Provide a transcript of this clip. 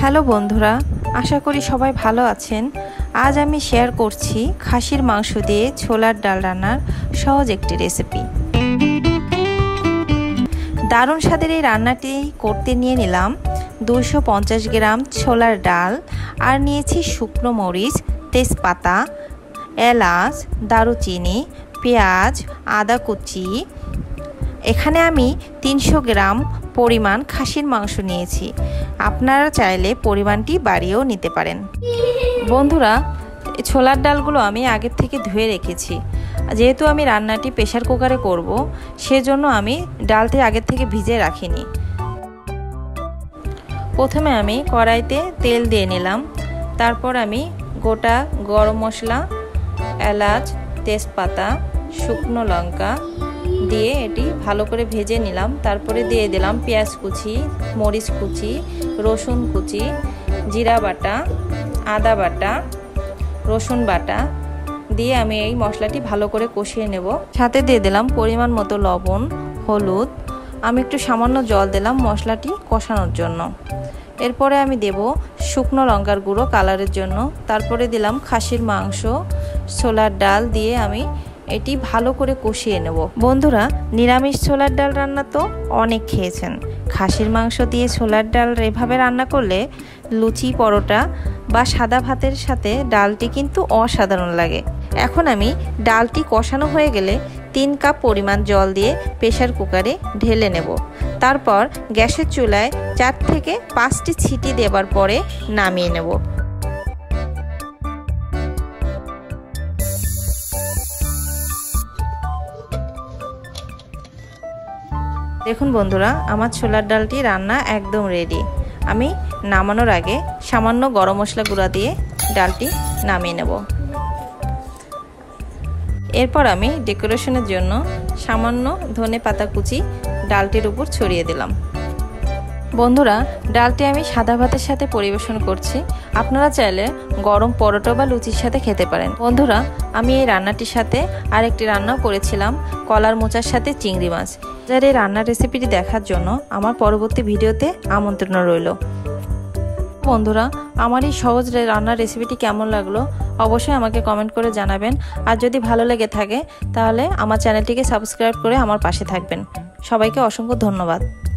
Hello বন্ধুরা, আশা করি সবাই ভালো আছেন। আজ আমি শেয়ার করছি খাসির মাংস দিয়ে ছোলার ডাল রান্নার সহজ একটি রেসিপি। দারুণ স্বাদের এই রান্নাটি করতে নিয়ে নিলাম 250 গ্রাম ছোলার ডাল, আর নিয়েছি শুকনো মরিচ, তেজপাতা, এলাচ, দারুচিনি, পেঁয়াজ, আদা কুচি। এখানে আমি 300 গ্রাম পরিমাণ খাসির মাংস নিয়েছি। আপনারা চাইলে পরিমাণটি বাড়িয়েও নিতে পারেন। বন্ধুরা, ছোলার ডালগুলো আমি আগের থেকে ধুয়ে রেখেছি। যেহেতু আমি রান্নাটি প্রেসার কুকারে করব, সেজন্য আমি ডালটি আগের থেকে ভিজে রাখিনি। প্রথমে আমি কড়াইতে তেল দিয়ে নিলাম। তারপর আমি গোটা গরম মশলা, এলাচ, তেজপাতা, শুকনো লঙ্কা দিয়ে এটি ভালো করে ভেজে নিলাম। তারপরে দিয়ে দিলাম পেঁয়াজ কুচি, মরিচ কুচি, রসুন কুচি, জিরা বাটা, আদা বাটা, রসুন বাটা দিয়ে আমি এই মশলাটি ভালো করে কষিয়ে নেব। সাথে দিয়ে দিলাম পরিমাণ মতো লবণ, হলুদ। আমি একটু সামান্য জল দিলাম মশলাটি কষানোর জন্য। এরপরে আমি দেব শুকনো লঙ্কার গুঁড়ো কালারের জন্য। তারপরে দিলাম খাসির মাংস, ছোলার ডাল দিয়ে আমি এটি ভালো করে কষিয়ে নেব। বন্ধুরা, নিরামিষ ছোলার ডাল রান্না তো অনেক খেয়েছেন। খাসির মাংস দিয়ে ছোলার ডাল এভাবে রান্না করলে লুচি, পরোটা বা সাদা ভাতের সাথে ডালটি কিন্তু অসাধারণ লাগে। এখন আমি ডালটি কষানো হয়ে গেলে 3 কাপ পরিমাণ জল দিয়ে প্রেসার কুকারে ঢেলে নেব। তারপর গ্যাসের চুলায় 4 থেকে 5টি সিটি দেবার পরে নামিয়ে নেব। দেখুন বন্ধুরা, আমার ছোলার ডালটি রান্না একদম রেডি। আমি নামানোর আগে সামান্য গরম মশলা গুঁড়া দিয়ে ডালটি নামিয়ে নেব। এরপর আমি ডেকোরেশনের জন্য সামান্য ধনে পাতা কুচি ডালটির উপর ছড়িয়ে দিলাম। বন্ধুরা, ডালটি আমি সাদা ভাতের সাথে পরিবেশন করছি। আপনারা চাইলে গরম পরোটা বা লুচির সাথে খেতে পারেন। বন্ধুরা, আমি এই রান্নাটির সাথে আরেকটি রান্নাও করেছিলাম, কলার মোচার সাথে চিংড়ি মাছ। যার এই রান্নার রেসিপিটি দেখার জন্য আমার পরবর্তী ভিডিওতে আমন্ত্রণ রইল। বন্ধুরা, আমার এই সহজ রান্নার রেসিপিটি কেমন লাগলো অবশ্যই আমাকে কমেন্ট করে জানাবেন। আর যদি ভালো লেগে থাকে তাহলে আমার চ্যানেলটিকে সাবস্ক্রাইব করে আমার পাশে থাকবেন। সবাইকে অসংখ্য ধন্যবাদ।